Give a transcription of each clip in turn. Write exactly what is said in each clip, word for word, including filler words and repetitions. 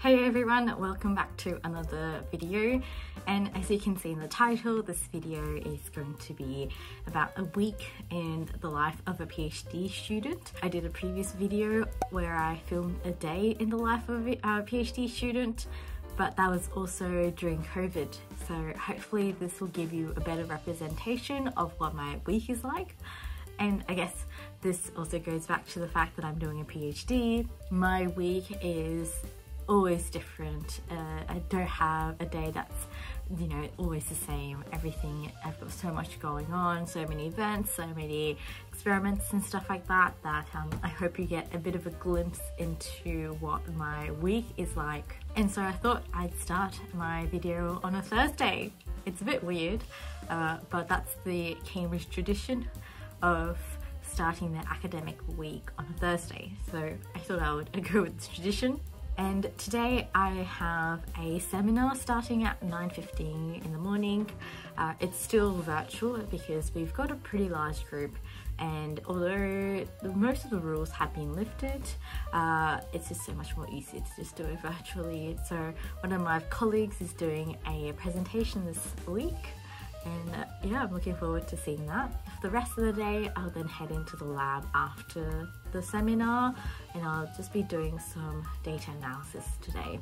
Hey everyone, welcome back to another video, and as you can see in the title, this video is going to be about a week in the life of a PhD student. I did a previous video where I filmed a day in the life of a PhD student, but that was also during COVID, so hopefully this will give you a better representation of what my week is like. And I guess this also goes back to the fact that I'm doing a PhD. My week is always different. uh, I don't have a day that's, you know, always the same. Everything, I've got so much going on, so many events, so many experiments and stuff like that, that um, I hope you get a bit of a glimpse into what my week is like. And so I thought I'd start my video on a Thursday. It's a bit weird, uh, but that's the Cambridge tradition of starting their academic week on a Thursday, so I thought I would go with this tradition. And today I have a seminar starting at nine fifteen in the morning. Uh, it's still virtual because we've got a pretty large group, and although most of the rules have been lifted, uh, it's just so much more easy to just do it virtually. So one of my colleagues is doing a presentation this week, and uh, yeah, I'm looking forward to seeing that. For the rest of the day, I'll then head into the lab after the seminar, and I'll just be doing some data analysis today.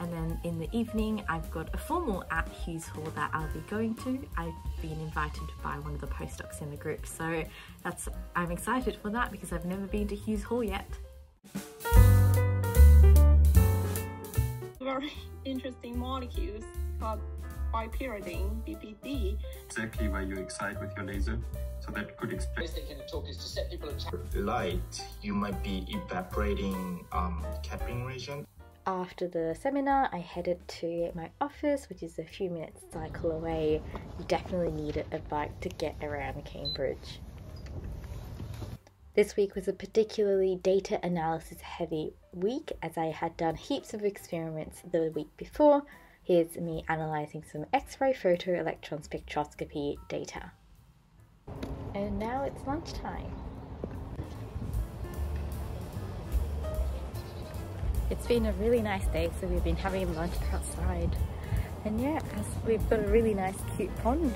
And then in the evening, I've got a formal at Hughes Hall that I'll be going to. I've been invited by one of the postdocs in the group, so that's, I'm excited for that because I've never been to Hughes Hall yet. Very interesting molecules called pyridine, B P D. Exactly where you excite with your laser, so that could explain. The kind of talk is to set people to light. You might be evaporating um, capping region. After the seminar, I headed to my office, which is a few minutes cycle away. You definitely need a bike to get around Cambridge. This week was a particularly data analysis heavy week, as I had done heaps of experiments the week before. Here's me analysing some X-ray photoelectron spectroscopy data. And now it's lunchtime. It's been a really nice day, so we've been having lunch outside. And yeah, we've got a really nice cute pond.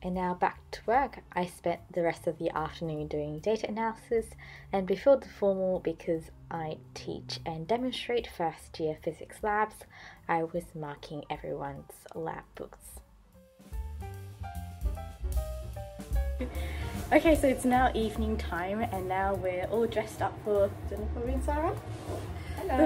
And now back to work. I spent the rest of the afternoon doing data analysis, and before the formal, because I teach and demonstrate first year physics labs, I was marking everyone's lab books. Okay, so it's now evening time, and now we're all dressed up for dinner for me and Sarah. Hello.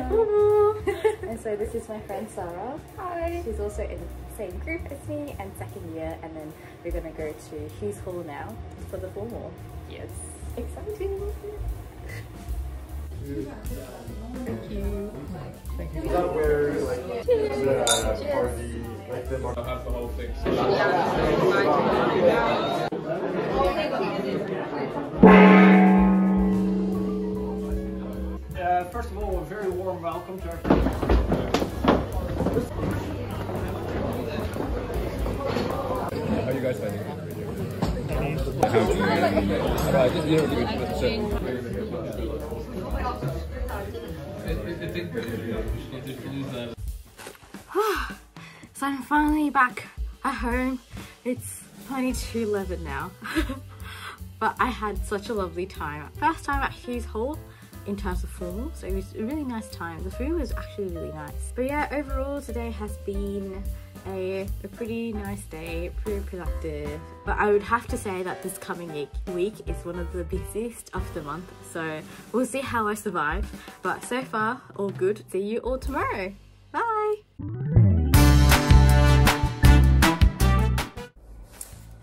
And so this is my friend Sarah. Hi. She's also in the same group as me and second year, and then we're gonna go to Hughes Hall now for the formal. Yes. Exciting. Thank you. Thank you. You gotta wear like the party, like the mark. I'll have the whole thing. Uh, first of all, a very warm welcome to our How are you guys finding it? I just did everything with the So I'm finally back at home. It's twenty-two eleven now. But I had such a lovely time. First time at Hughes Hall, in terms of formal, so it was a really nice time. The food was actually really nice. But yeah, overall today has been a, a pretty nice day, pretty productive. But I would have to say that this coming week is one of the busiest of the month, so we'll see how I survive. But so far, all good. See you all tomorrow. Bye!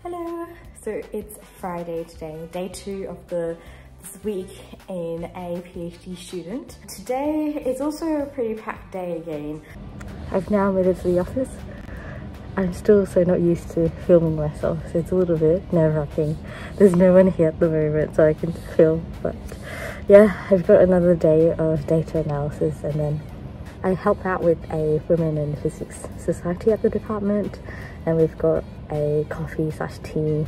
Hello! So it's Friday today, day two of the this week in a PhD student. Today is also a pretty packed day again. I've now made it to the office. I'm still so not used to filming myself, so it's a little bit nerve-wracking. There's no one here at the moment so I can film, but yeah, I've got another day of data analysis and then I help out with a Women in Physics Society at the department, and we've got a coffee slash tea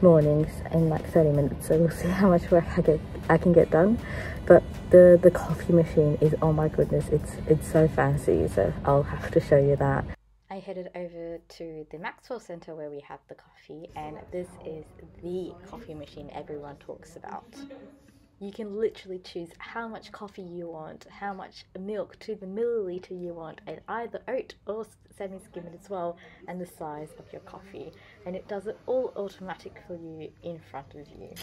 mornings in like thirty minutes, so we'll see how much work I get I can get done. But the the coffee machine is, oh my goodness, it's it's so fancy, so I'll have to show you that. I headed over to the Maxwell Centre where we have the coffee, and this is the coffee machine everyone talks about. You can literally choose how much coffee you want, how much milk to the milliliter you want, and either oat or semi-skimmed as well, and the size of your coffee. And it does it all automatic for you in front of you.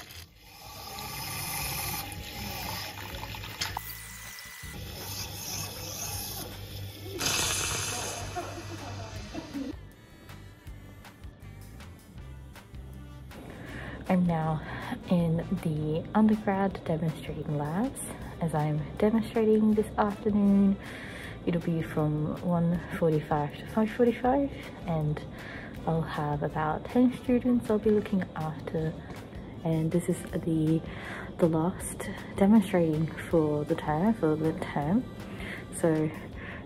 I'm now in the undergrad demonstrating labs as I'm demonstrating this afternoon. It'll be from one forty-five to five forty-five, and I'll have about ten students I'll be looking after, and this is the the last demonstrating for the term, for the term. So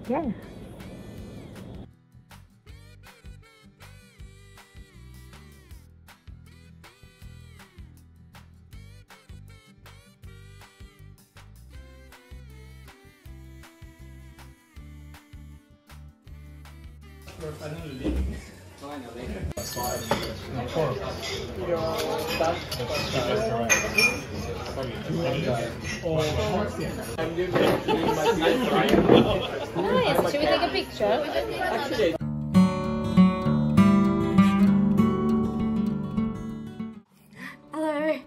yeah. We're finally leaving. Finally. Nice. Should we take a picture? Actually. Hello.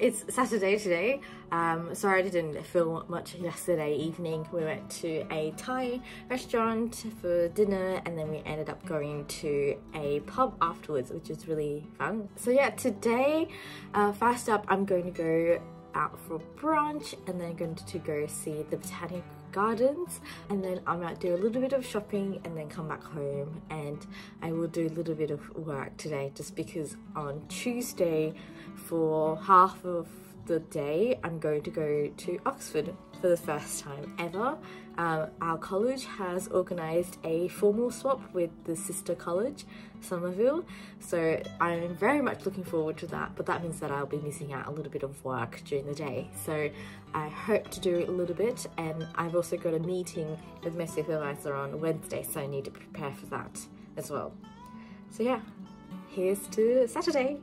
It's Saturday today. Um, sorry I didn't film much yesterday evening. We went to a Thai restaurant for dinner, and then we ended up going to a pub afterwards, which is really fun. So yeah, today, uh, first up, I'm going to go out for brunch, and then going to go see the Botanic Gardens, and then I might do a little bit of shopping and then come back home, and I will do a little bit of work today just because on Tuesday for half of the day I'm going to go to Oxford for the first time ever. Um, our college has organised a formal swap with the sister college, Somerville, so I'm very much looking forward to that, but that means that I'll be missing out a little bit of work during the day, so I hope to do a little bit. And I've also got a meeting with my supervisor on Wednesday, so I need to prepare for that as well. So yeah, here's to Saturday!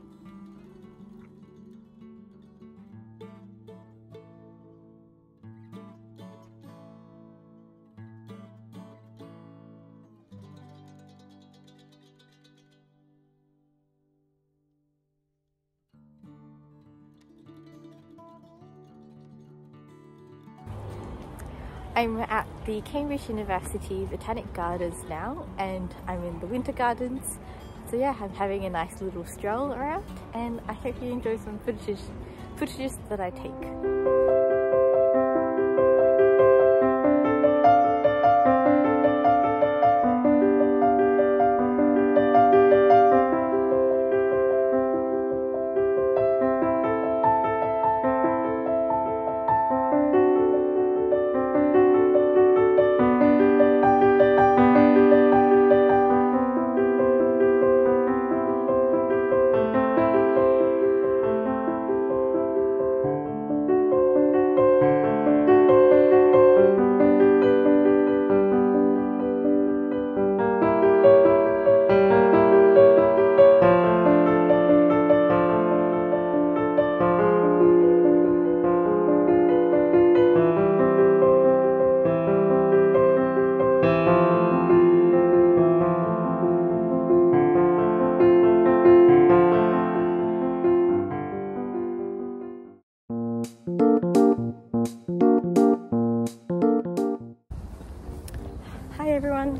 I'm at the Cambridge University Botanic Gardens now, and I'm in the Winter Gardens. So yeah, I'm having a nice little stroll around, and I hope you enjoy some footage, footage that I take.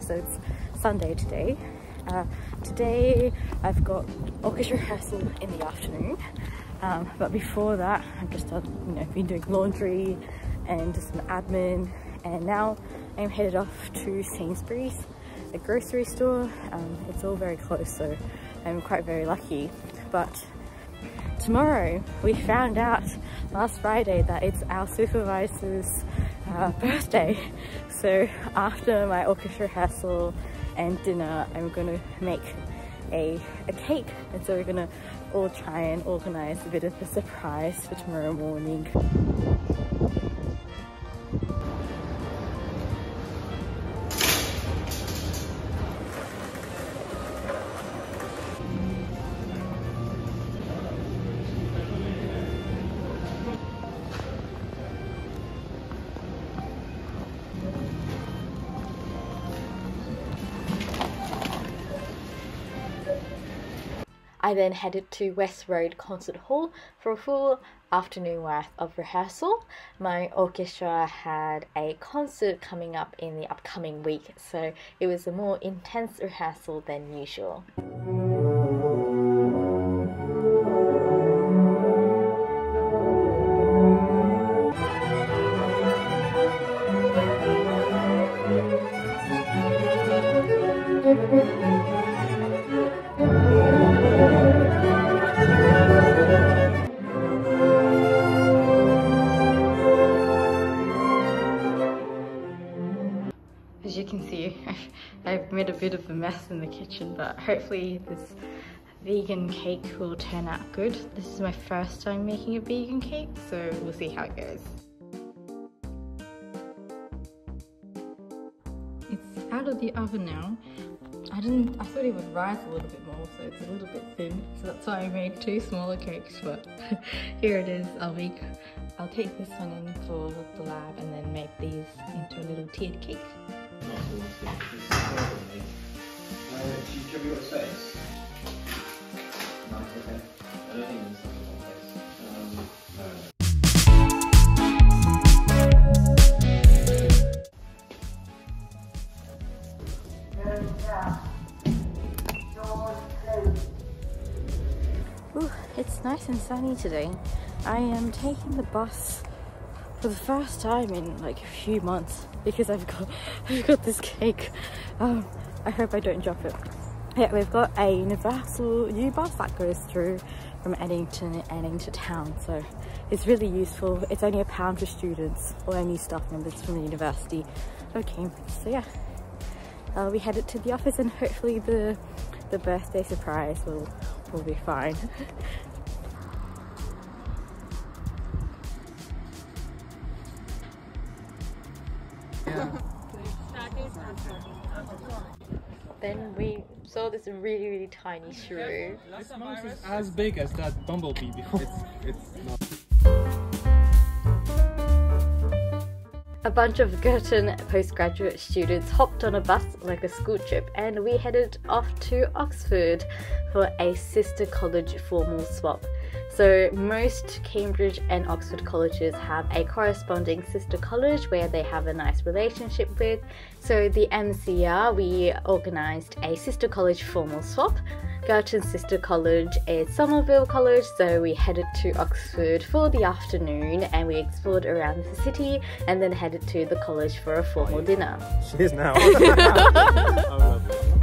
So it's Sunday today. Uh, today I've got orchestra rehearsal in the afternoon, um, but before that I've just done, you know, been doing laundry and just some admin, and now I'm headed off to Sainsbury's, the grocery store. Um, it's all very close, so I'm quite very lucky. But tomorrow, we found out last Friday that it's our supervisor's uh, birthday. So after my orchestra rehearsal and dinner, I'm gonna make a, a cake, and so we're gonna all try and organize a bit of a surprise for tomorrow morning. I then headed to West Road Concert Hall for a full afternoon worth of rehearsal. My orchestra had a concert coming up in the upcoming week, so it was a more intense rehearsal than usual. As you can see, I've made a bit of a mess in the kitchen, but hopefully this vegan cake will turn out good. This is my first time making a vegan cake, so we'll see how it goes. It's out of the oven now. I didn't. I thought it would rise a little bit more, so it's a little bit thin. So that's why I made two smaller cakes. But here it is. I'll make. I'll take this one in for the lab, and then make these into a little tiered cake. Ooh, it's nice and sunny today. I am taking the bus for the first time in like a few months because I've got I've got this cake. Um, I hope I don't drop it. Yeah, we've got a universal new bus that goes through from Eddington and Eddington to town, so it's really useful. It's only a pound for students or any staff members from the University of Cambridge. So yeah, uh, we headed to the office, and hopefully the the birthday surprise will will be fine. Then we saw this really, really tiny shrew. This mouse is as big as that bumblebee before. It's, it's not. A bunch of Girton postgraduate students hopped on a bus like a school trip, and we headed off to Oxford for a sister college formal swap. So most Cambridge and Oxford colleges have a corresponding sister college where they have a nice relationship with. So the M C R, we organised a sister college formal swap. Girton's sister college is Somerville College, so we headed to Oxford for the afternoon, and we explored around the city and then headed to the college for a formal dinner. She is now. I love it.